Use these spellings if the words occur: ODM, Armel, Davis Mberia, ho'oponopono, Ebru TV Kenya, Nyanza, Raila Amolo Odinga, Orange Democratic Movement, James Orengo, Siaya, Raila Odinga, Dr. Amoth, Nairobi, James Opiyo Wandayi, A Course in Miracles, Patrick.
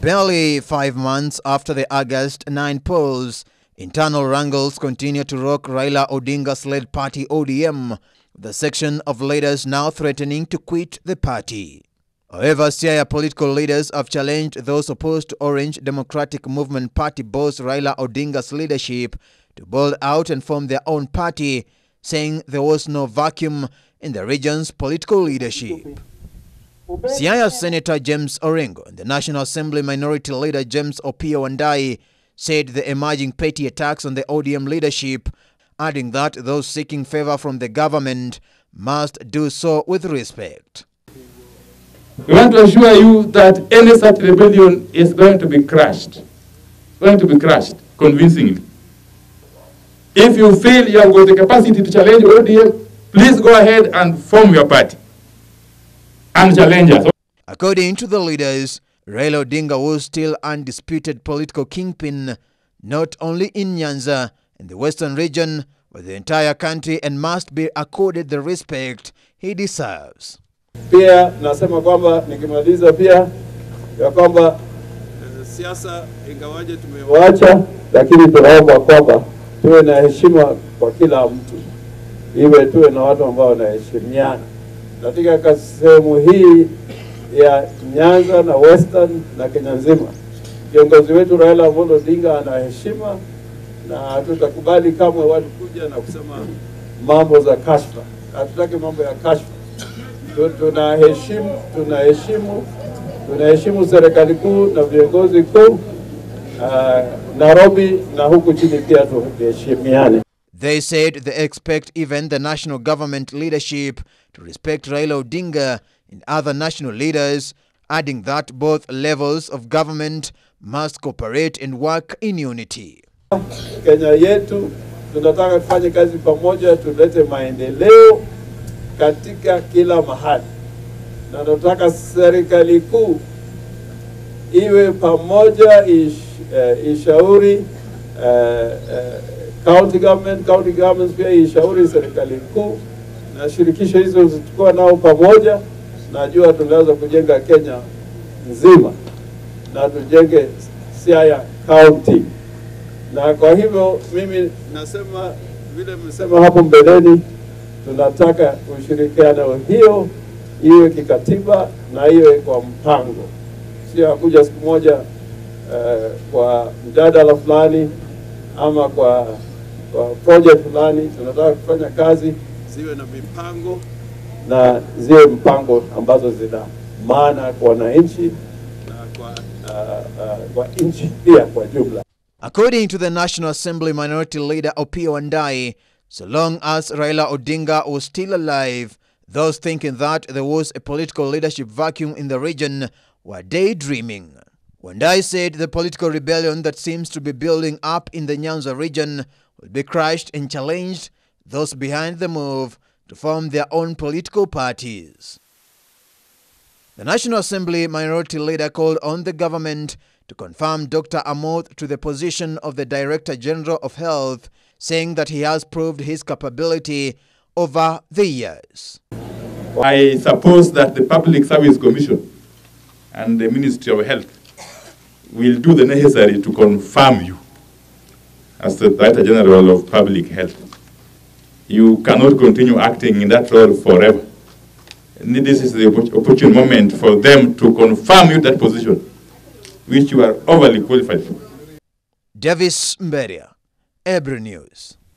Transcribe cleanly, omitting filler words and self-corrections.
Barely 5 months after the August 9 polls, internal wrangles continue to rock Raila Odinga's led party ODM, the section of leaders now threatening to quit the party. However, Siaya political leaders have challenged those opposed to Orange Democratic Movement party boss Raila Odinga's leadership to bolt out and form their own party, saying there was no vacuum in the region's political leadership. Siaya Senator James Orengo and the National Assembly Minority Leader James Opiyo Wandayi said the emerging petty attacks on the ODM leadership, adding that those seeking favor from the government must do so with respect. We want to assure you that any such rebellion is going to be crushed. Convincingly. If you feel you have got the capacity to challenge ODM, please go ahead and form your party. According to the leaders, Raila Odinga was still undisputed political kingpin, not only in Nyanza and the Western region, but the entire country, and must be accorded the respect he deserves. Pia nasema kwamba nikimaliza pia ya kwamba siasa ingawaje tumewaacha, lakini tunaomba kwamba tuwe na heshima kwa kila mtu, iwe tuwe na watu ambao wanaheshimiana. Katika sehemu hii ya Nyanza na Western na Kenya nzima, kiongozi wetu Raila Amolo Odinga ana heshima, na hatutakubali kamwe watu kuja na kusema mambo za kashfa. Hatutaki mambo ya kashfa. Tunaheshimu serikali kuu na viongozi kuu Nairobi na huku chini pia tuheshimiane. They said they expect even the national government leadership to respect Raila Odinga and other national leaders, adding that both levels of government must cooperate and work in unity. Kenya yetu, tunataka kufanya kazi pamoja, tulete maendeleo katika kila mahali. Na tunataka serikali kuu iwe pamoja, ishauri county governments pia ishauri serikali kuu, na shirikisho hizo zitakuwa nao pamoja. Najua tunaweza kujenga Kenya nzima, na tujenge Siaya county. Na kwa hivyo mimi nasema vile nimesema hapo mbeleni, tunataka ushirikiano hiyo iwe kikatiba na iwe kwa mpango. Sio kuja siku moja kwa mjadala fulani ama kwa project fulani. Tunataka kufanya kazi ziwe na mipango, na ziwe mpango ambazo zina maana kwa wananchi na kwa nchi pia kwa jumla. According to the National Assembly Minority Leader Opiyo Wandayi, so long as Raila Odinga was still alive, those thinking that there was a political leadership vacuum in the region were daydreaming. Wandayi said the political rebellion that seems to be building up in the Nyanza region will be crushed and challenged those behind the move to form their own political parties. The National Assembly Minority Leader called on the government to confirm Dr. Amoth to the position of the Director General of Health, saying that he has proved his capability over the years. I suppose that the Public Service Commission and the Ministry of Health will do the necessary to confirm you as the Director General of Public Health. You cannot continue acting in that role forever. And this is the opportune moment for them to confirm you that position, which you are overly qualified for. Davis Mberia, Ebru News.